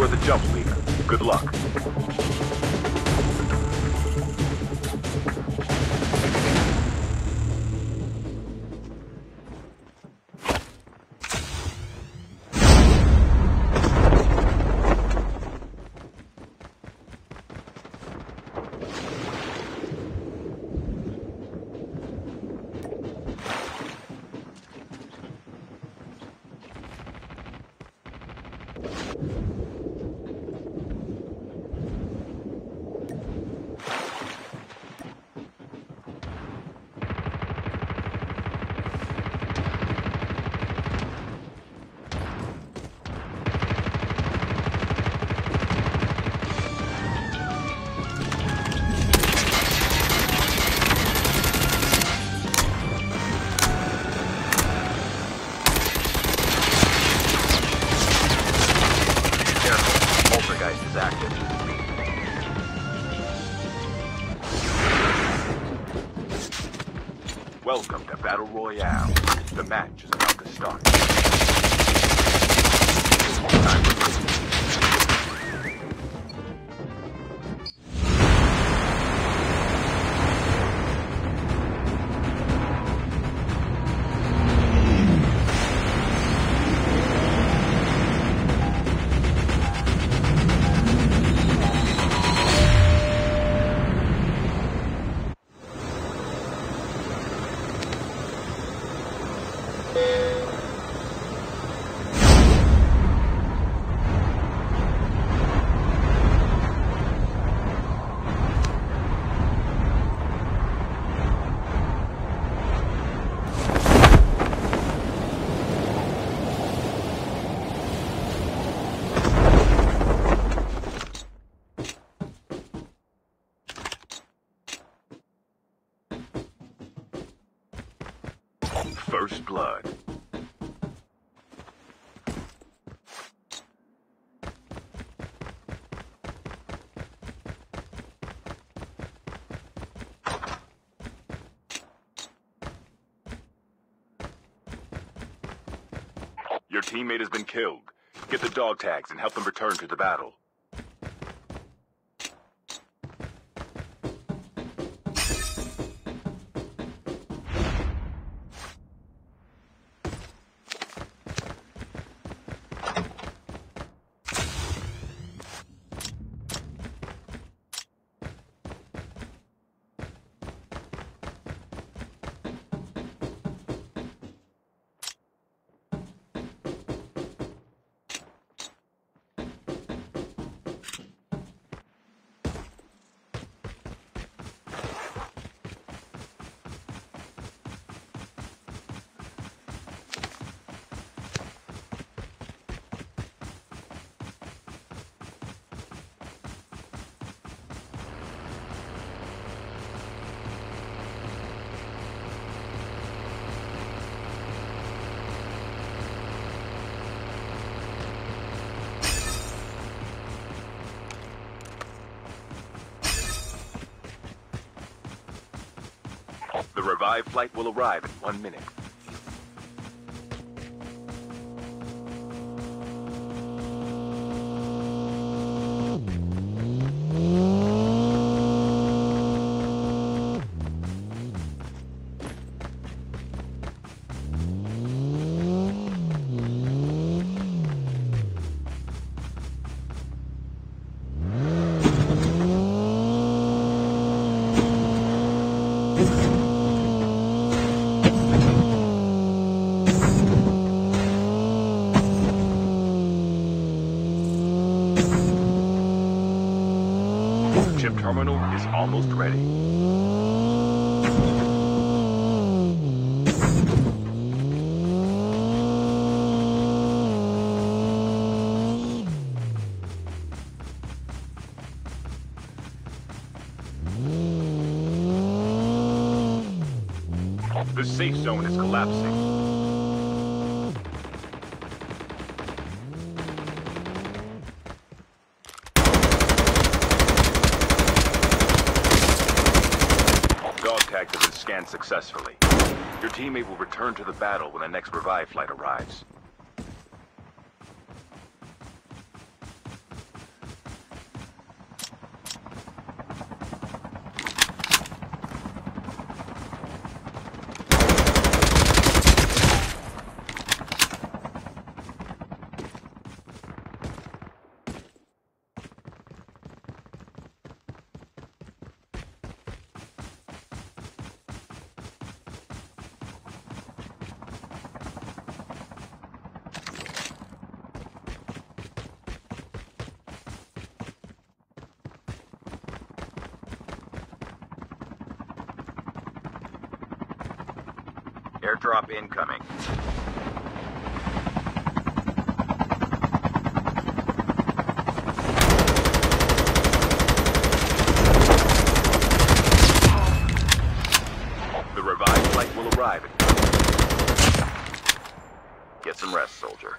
where the jumps lead. Good luck. Welcome to Battle Royale. The match is about to start. First blood. Your teammate has been killed. Get the dog tags and help them return to the battle. The revived flight will arrive in 1 minute. Chip terminal is almost ready. The safe zone is collapsing. Scanned successfully. Your teammate will return to the battle when the next revive flight arrives. Airdrop incoming. The revived flight will arrive. Get some rest, soldier.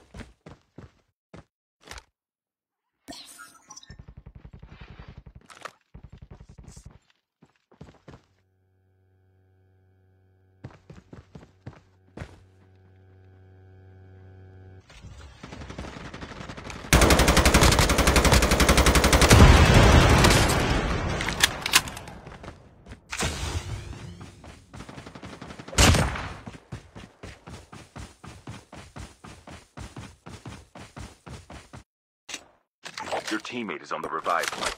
Your teammate is on the revive flight.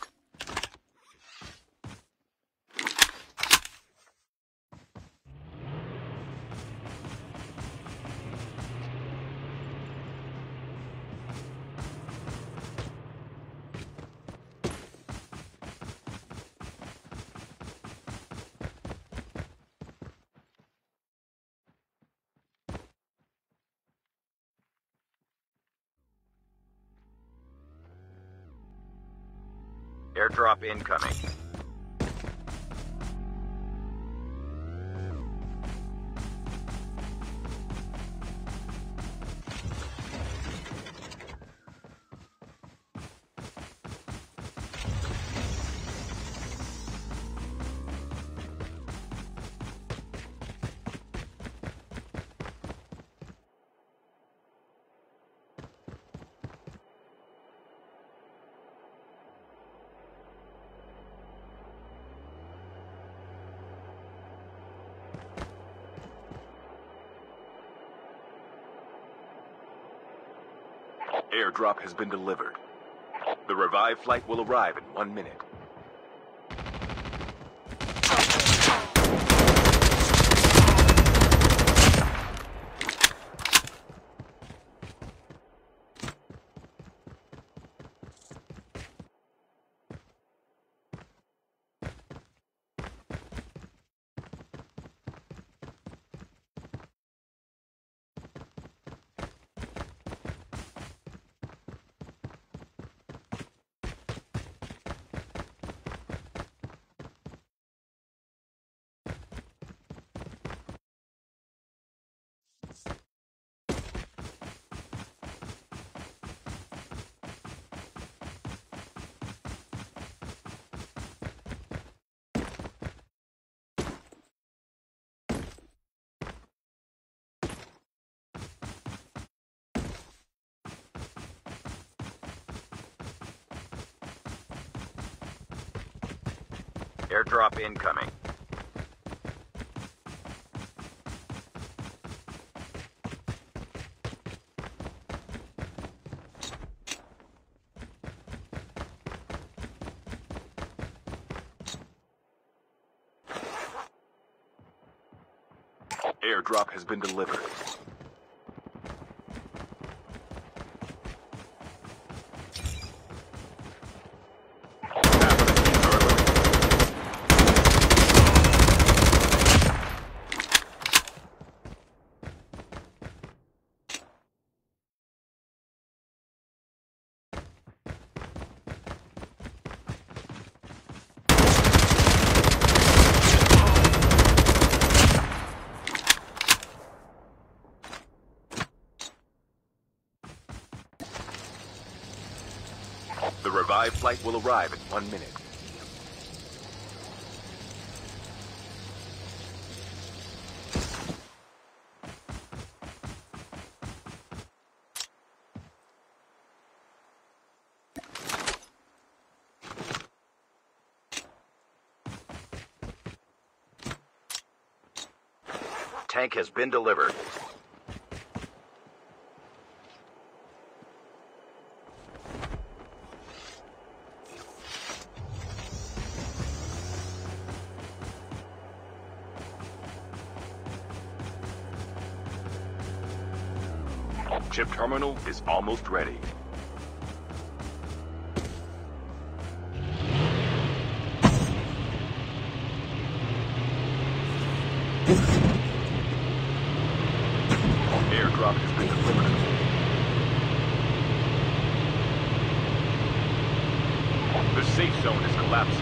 Airdrop incoming. Airdrop has been delivered. The revived flight will arrive in 1 minute. Airdrop incoming. Airdrop has been delivered. The revived flight will arrive in 1 minute. Tank has been delivered. chip terminal is almost ready. Airdrop has been delivered. The safe zone is collapsing.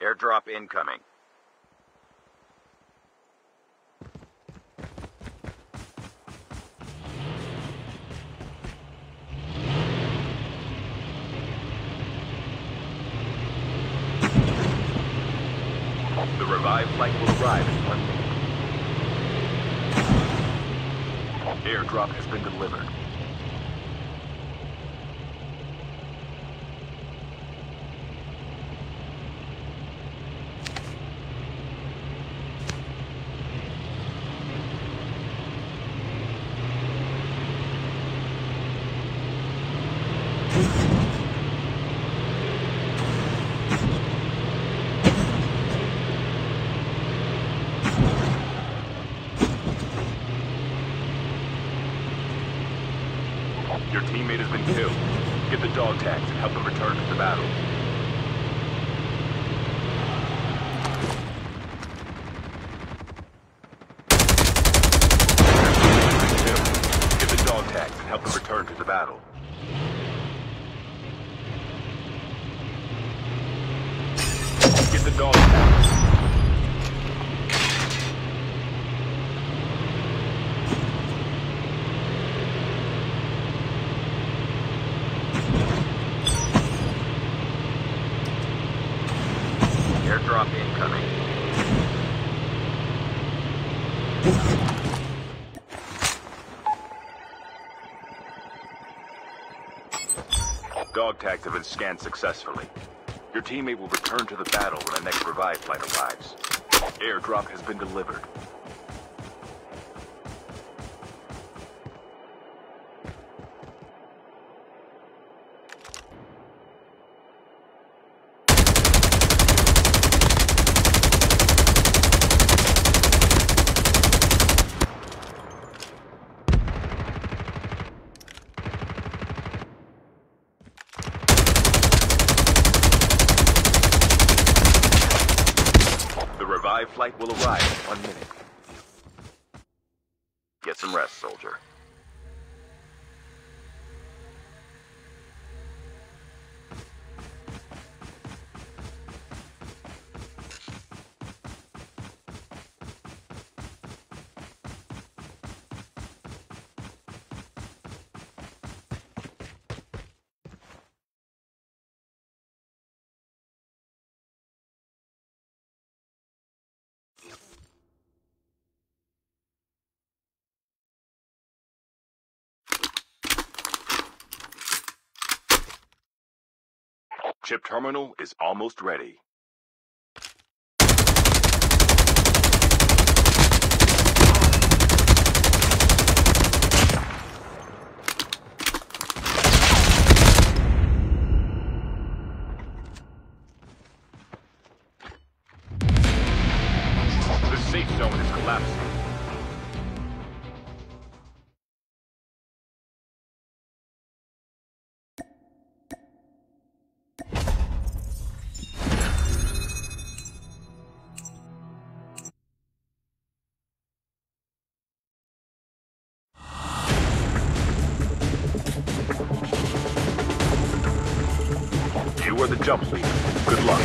Airdrop incoming. The revived flight will arrive in 1 minute. Airdrop has been delivered. Your teammate has been killed. Get the dog tags and help them return to the battle. Get the dog tags and help them return to the battle. Get the dog tags. Airdrop incoming. Dog tags have been scanned successfully. Your teammate will return to the battle when the next revive flight arrives. Airdrop has been delivered. Revive flight will arrive in 1 minute. Get some rest, soldier. Chip terminal is almost ready. The safe zone is collapsing. You are the jump leader. Good luck.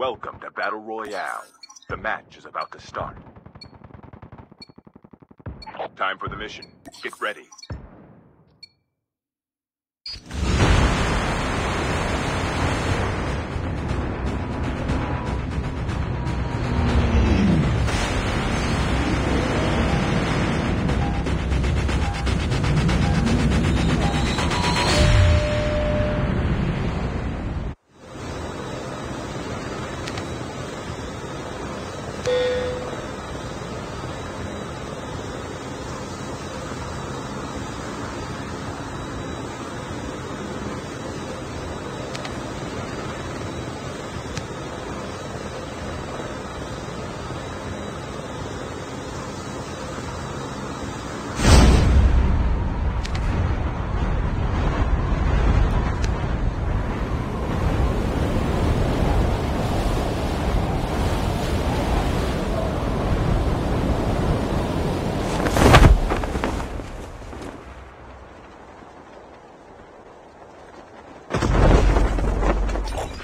Welcome to Battle Royale. The match is about to start. Time for the mission. Get ready.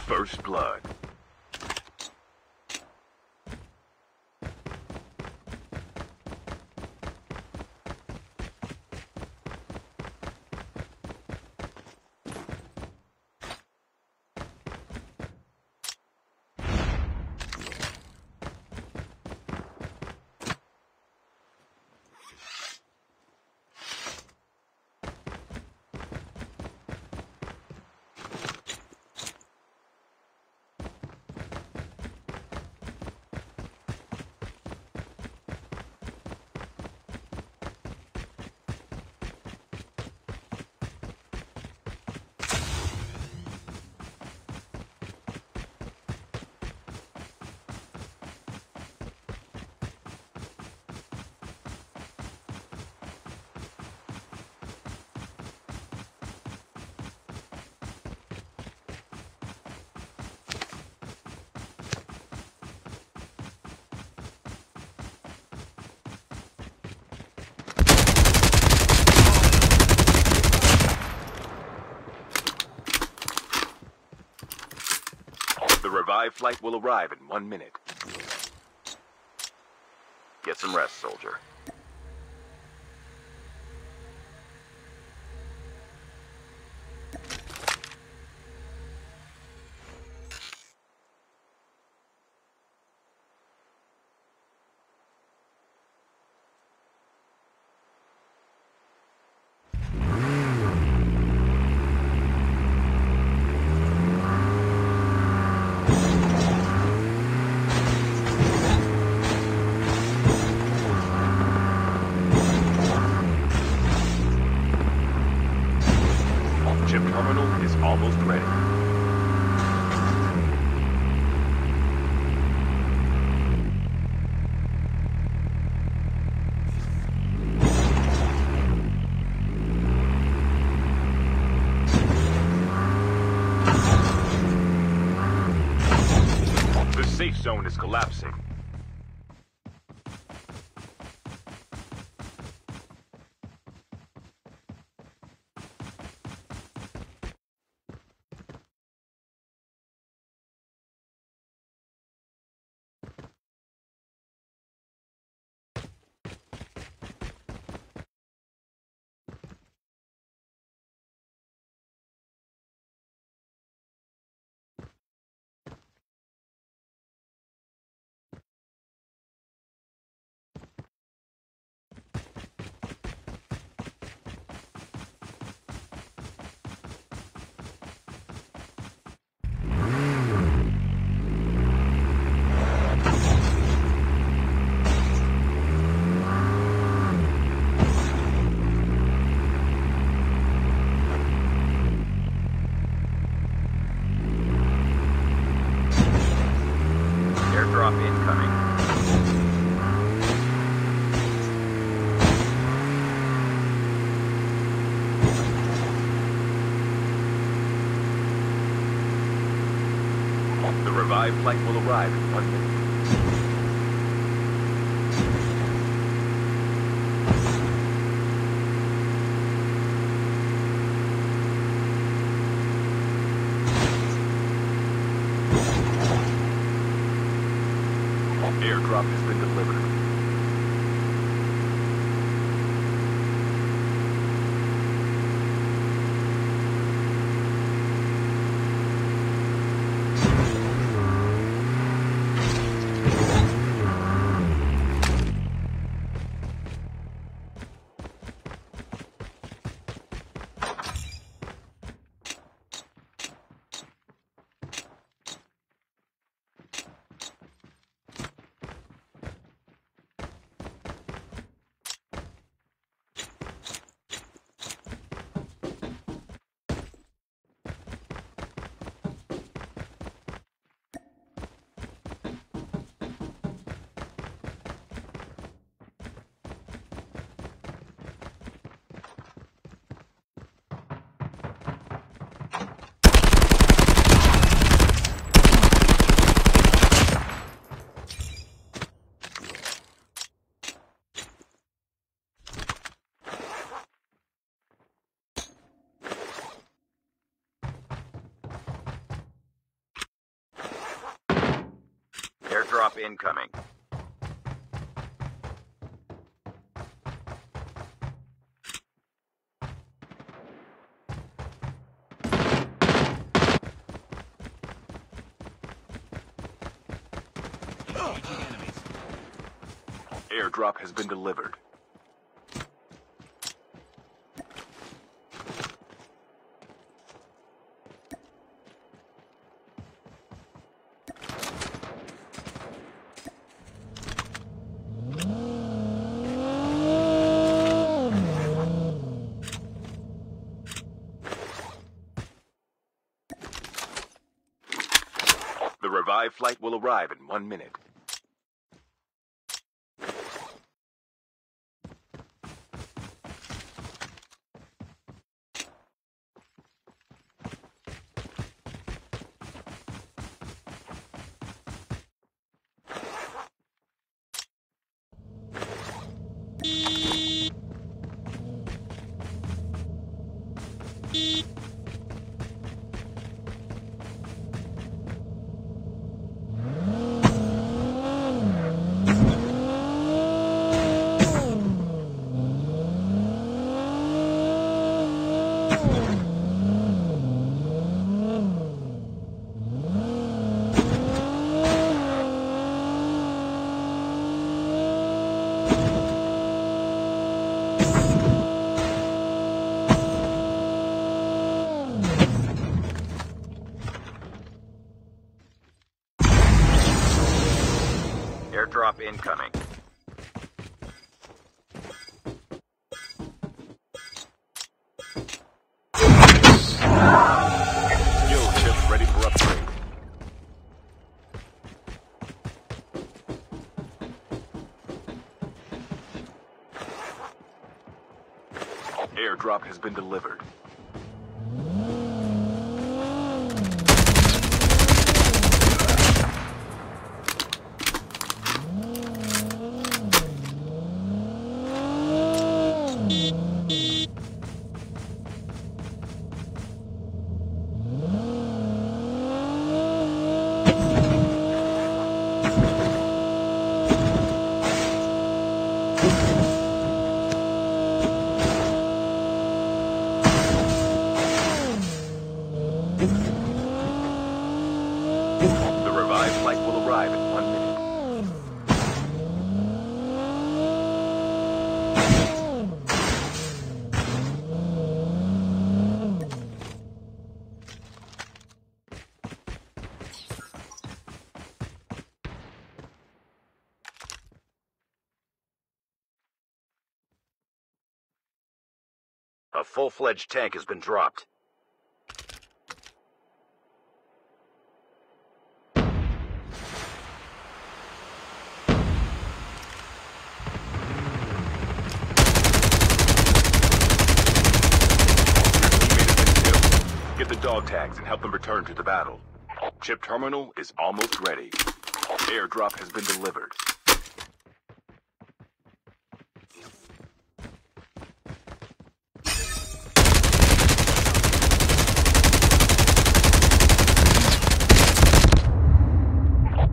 First blood. The revived flight will arrive in 1 minute. Get some rest, soldier. Terminal is almost ready. The safe zone is collapsing. The revived flight will arrive in 1 minute. aircraft has been delivered. Airdrop incoming. Airdrop has been delivered. The revived flight will arrive in 1 minute. Airdrop incoming. Skill chip ready for upgrade. Airdrop has been delivered. A full-fledged tank has been dropped. Get the dog tags and help them return to the battle. Chip terminal is almost ready. Airdrop has been delivered.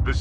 The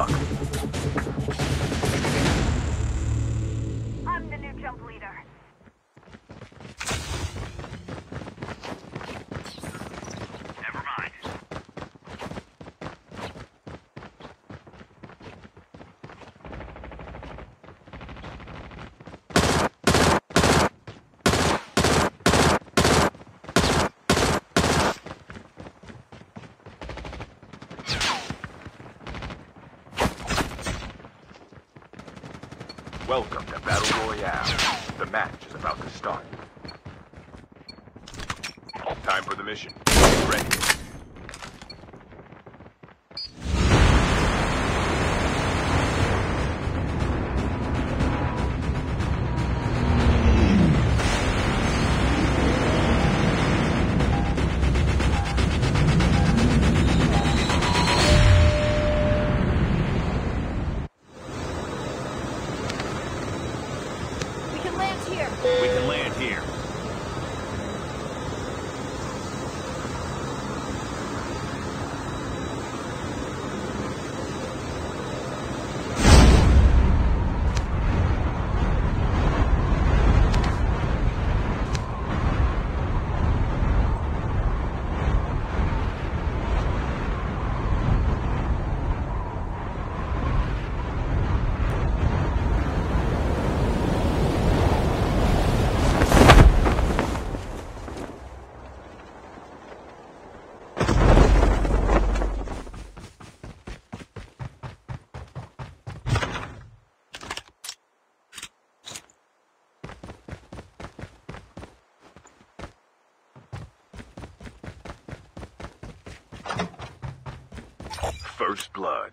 luck. I'm the new jump leader. Never mind. Welcome to Battle Royale. The match is about to start. Time for the mission. Get ready. We can land here. First blood.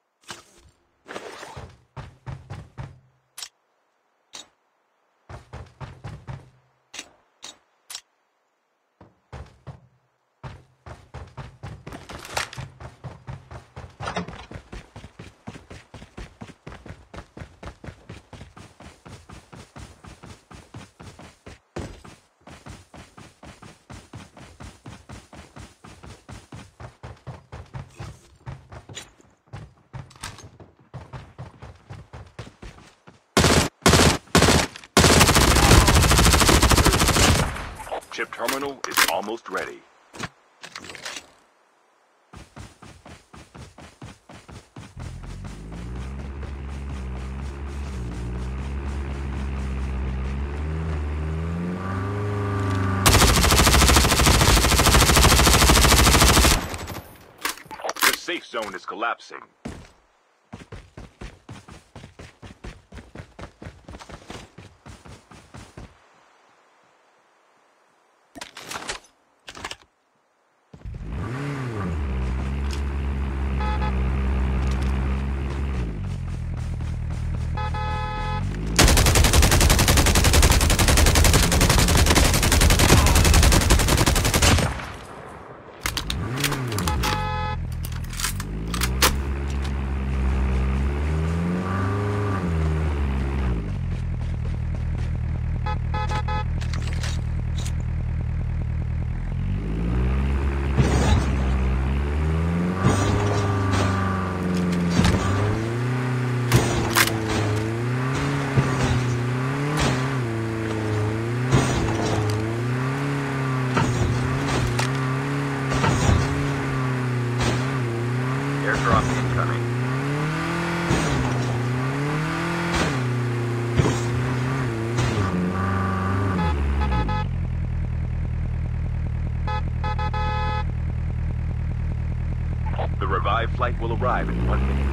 Chip terminal is almost ready. The safe zone is collapsing. Airdrop incoming. The revived flight will arrive in 1 minute.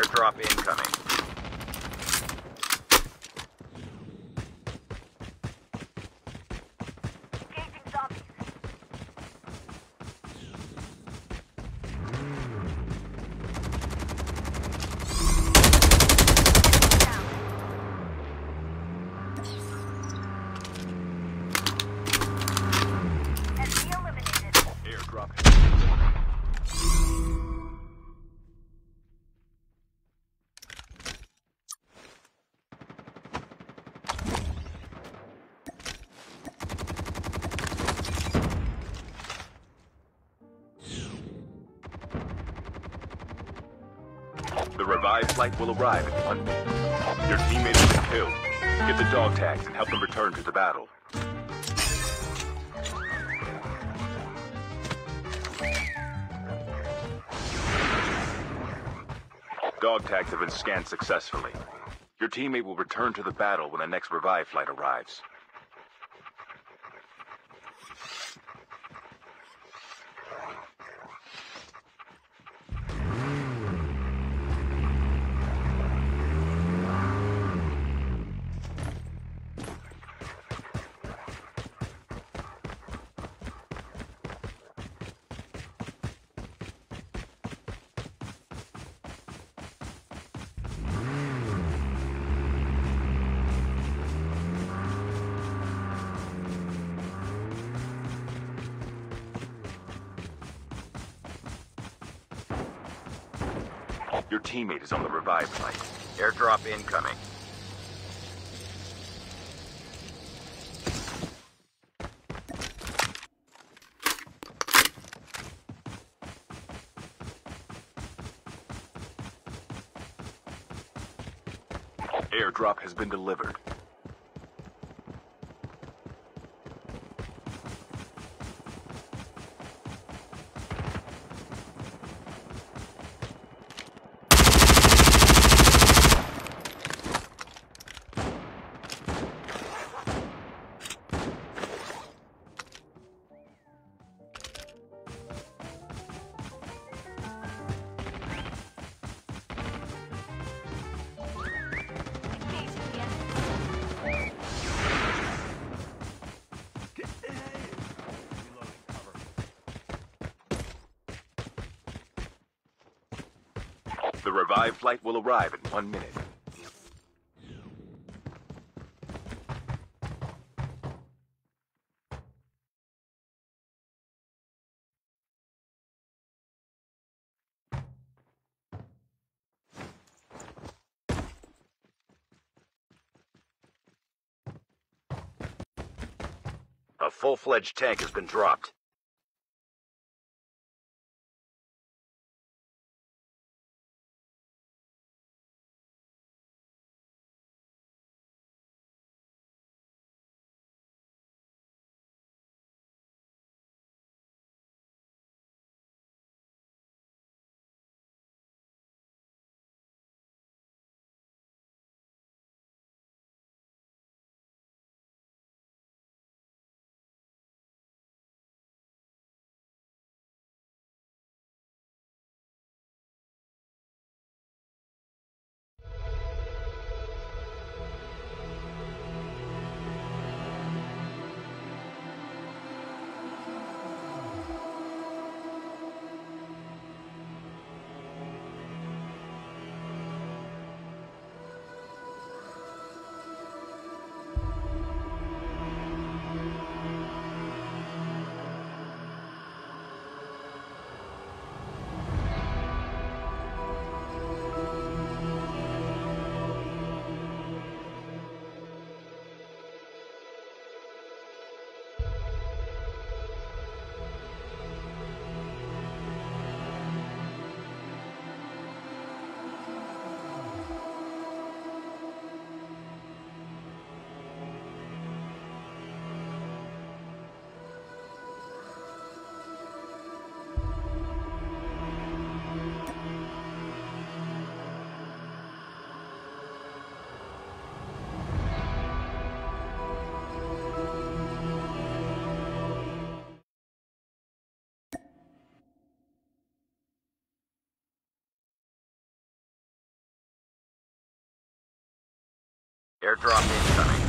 Airdrop incoming. The revived flight will arrive in 1 minute. Your teammates have been killed. Get the dog tags and help them return to the battle. Dog tags have been scanned successfully. Your teammate will return to the battle when the next revived flight arrives. Your teammate is on the revived flight. Airdrop incoming. Airdrop has been delivered. The revived flight will arrive in 1 minute. A full-fledged tank has been dropped. Airdrop incoming.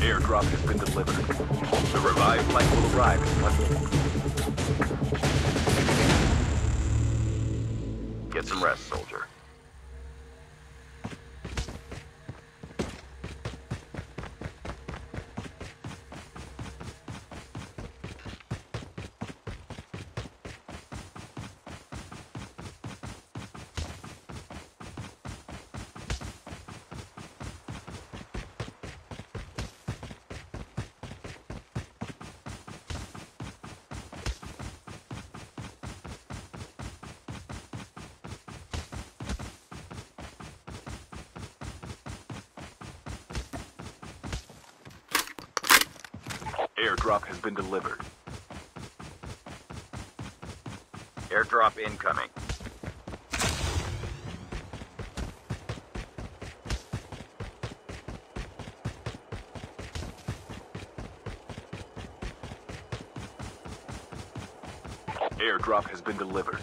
Airdrop has been delivered. The revived flight will arrive in 1 minute. Get some rest, soldier. Airdrop has been delivered. Airdrop incoming. Airdrop has been delivered.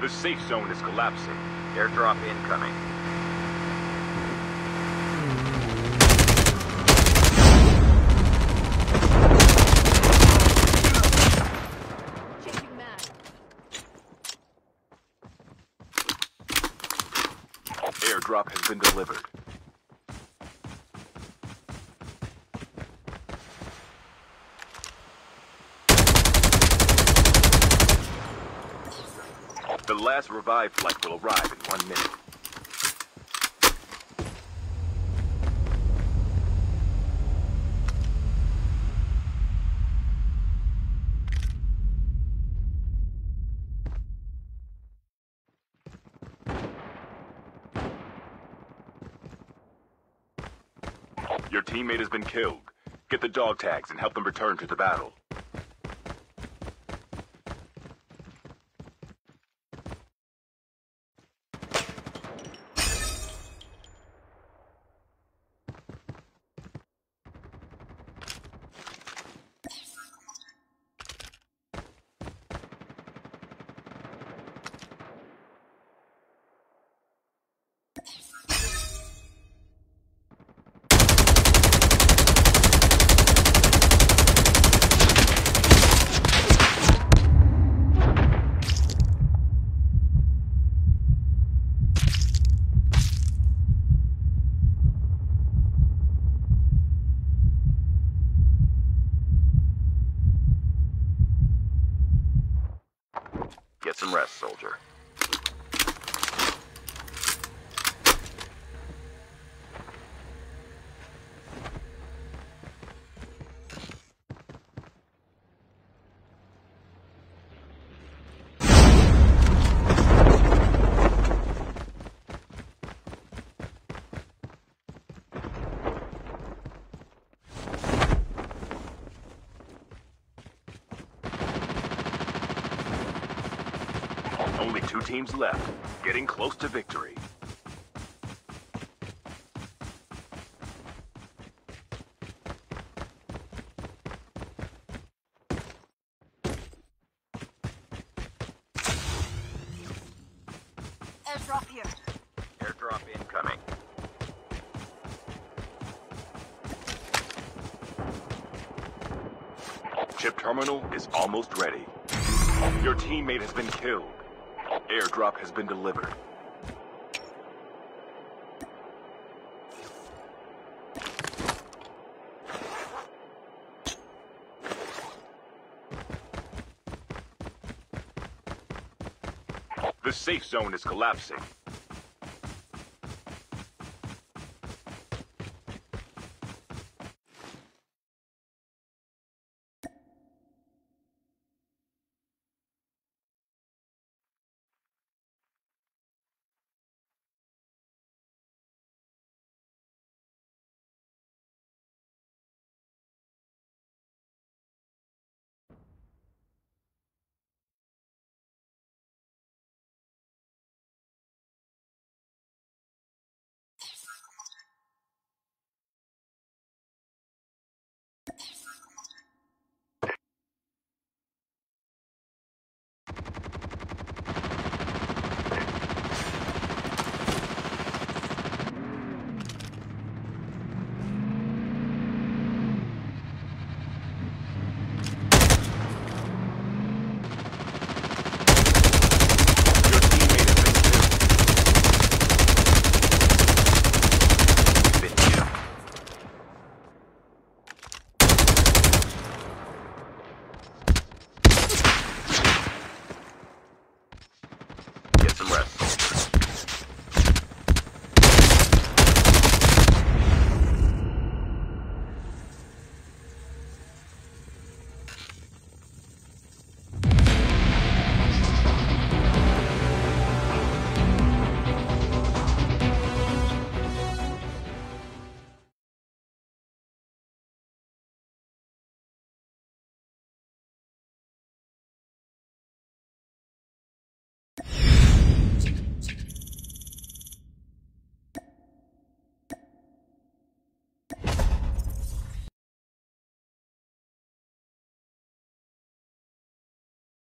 The safe zone is collapsing. Airdrop incoming. Changing map. Airdrop has been delivered. The last revived flight will arrive in 1 minute. Your teammate has been killed. Get the dog tags and help them return to the battle. Get some rest, soldier. Only two teams left, getting close to victory. terminal is almost ready. Your teammate has been killed. Airdrop has been delivered. The safe zone is collapsing. Rest.